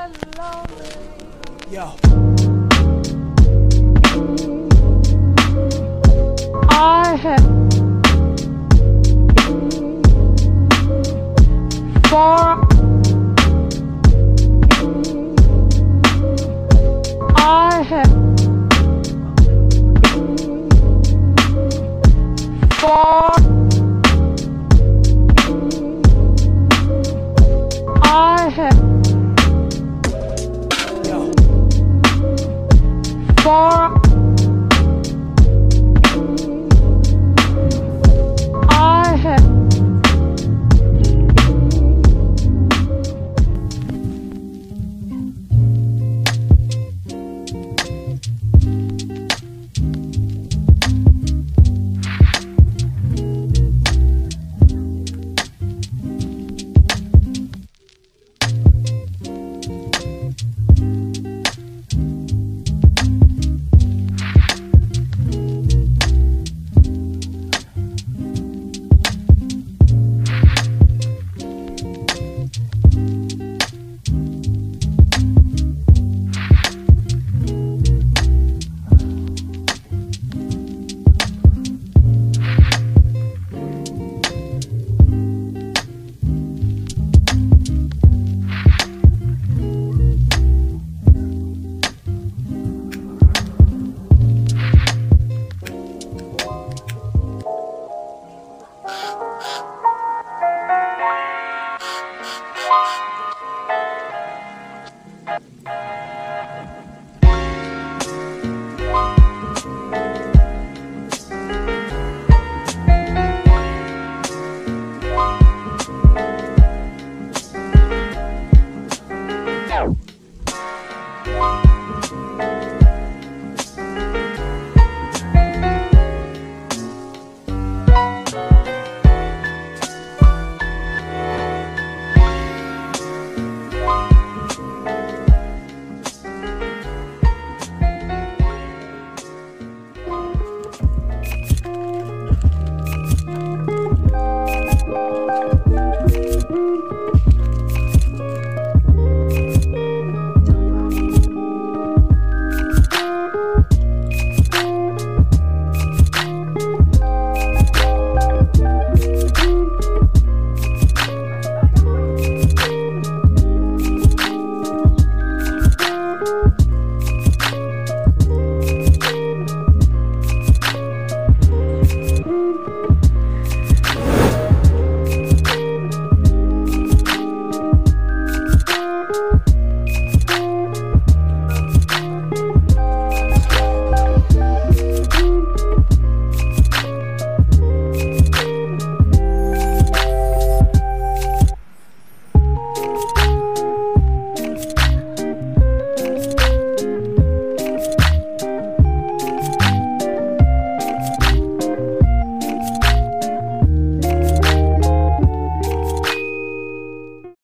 Hello. Yo. I have four